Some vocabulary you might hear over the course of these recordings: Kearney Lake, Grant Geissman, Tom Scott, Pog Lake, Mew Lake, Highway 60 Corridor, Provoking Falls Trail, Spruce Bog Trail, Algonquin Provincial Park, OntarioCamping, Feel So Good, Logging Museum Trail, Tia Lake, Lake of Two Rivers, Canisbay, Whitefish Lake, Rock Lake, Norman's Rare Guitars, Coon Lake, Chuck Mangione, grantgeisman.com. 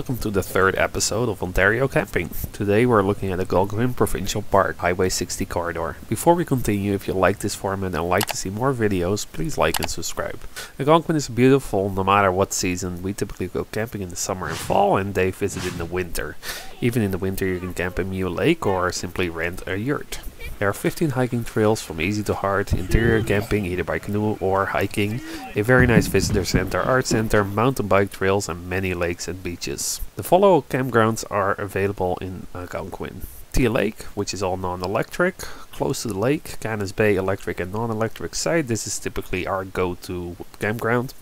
welcome to the third episode of Ontario Camping. Today we're looking at the Algonquin Provincial Park, Highway 60 Corridor. Before we continue, if you like this format and like to see more videos, please like and subscribe. Algonquin is beautiful no matter what season. We typically go camping in the summer and fall, and they visit in the winter. Even in the winter you can camp at Mew Lake or simply rent a yurt. There are 15 hiking trails from easy to hard, interior camping either by canoe or hiking, a very nice visitor center, art center, mountain bike trails and many lakes and beaches. The following campgrounds are available in Algonquin. Tia Lake, which is all non-electric, close to the lake, Canisbay electric and non-electric site, this is typically our go-to campground.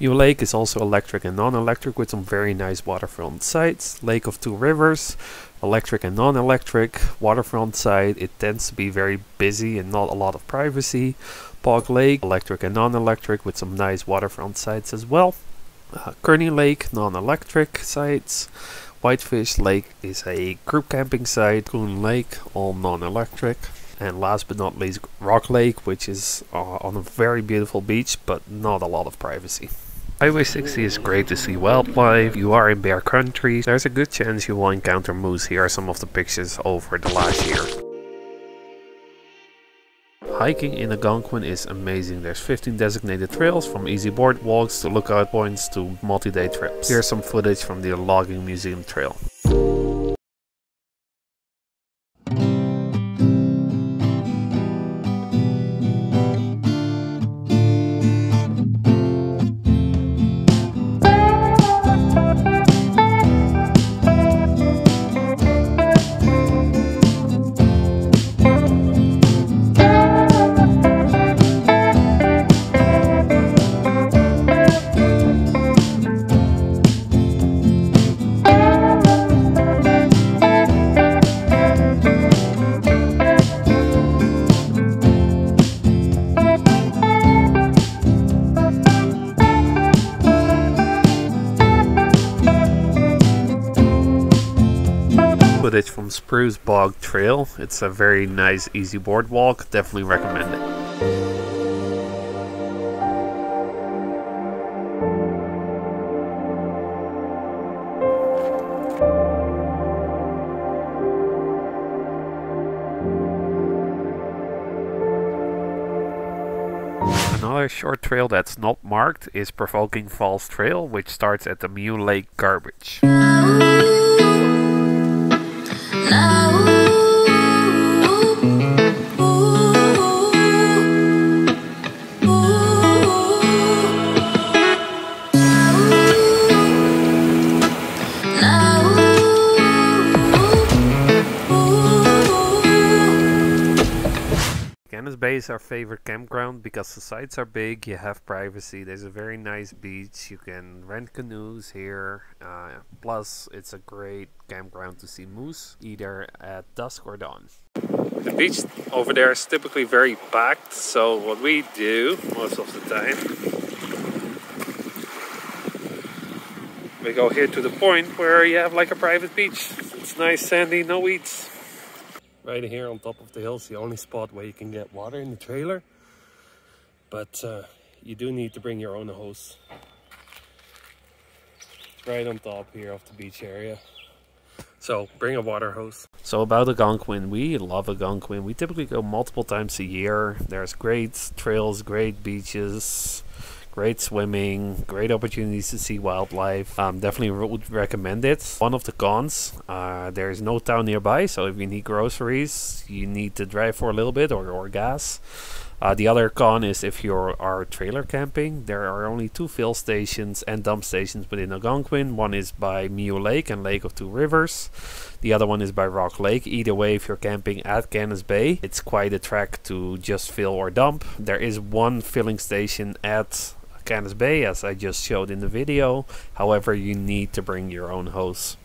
Mew Lake is also electric and non-electric with some very nice waterfront sites. Lake of Two Rivers, electric and non-electric, waterfront site, it tends to be very busy and not a lot of privacy. Pog Lake, electric and non-electric with some nice waterfront sites as well. Kearney Lake, non-electric sites. Whitefish Lake is a group camping site. Coon Lake, all non-electric. And last but not least, Rock Lake, which is on a very beautiful beach, but not a lot of privacy. Highway 60 is great to see wildlife. You are in bear country. There's a good chance you will encounter moose. Here are some of the pictures over the last year. Hiking in Algonquin is amazing. There's 15 designated trails, from easy boardwalks to lookout points to multi-day trips. Here's some footage from the Logging Museum Trail. Footage from Spruce Bog Trail. It's a very nice easy boardwalk, definitely recommend it. Another short trail that's not marked is Provoking Falls Trail, which starts at the Mew Lake Garbage. Canisbay is our favorite campground because the sites are big, you have privacy, there's a very nice beach, you can rent canoes here, plus it's a great campground to see moose, either at dusk or dawn. The beach over there is typically very packed, so what we do most of the time, we go here to the point where you have like a private beach. It's nice, sandy, no weeds. Right here on top of the hill is the only spot where you can get water in the trailer, but you do need to bring your own hose. It's right on top here of the beach area, so bring a water hose. So about Algonquin, we love Algonquin. We typically go multiple times a year. There's great trails, great beaches, great swimming, great opportunities to see wildlife. Definitely would recommend it. One of the cons, there is no town nearby, so if you need groceries, you need to drive for a little bit or gas. The other con is if you are trailer camping, there are only two fill stations and dump stations within Algonquin. One is by Mew Lake and Lake of Two Rivers. The other one is by Rock Lake. Either way, if you're camping at Canisbay, it's quite a trek to just fill or dump. There is one filling station at Canisbay, as I just showed in the video. However, you need to bring your own hose.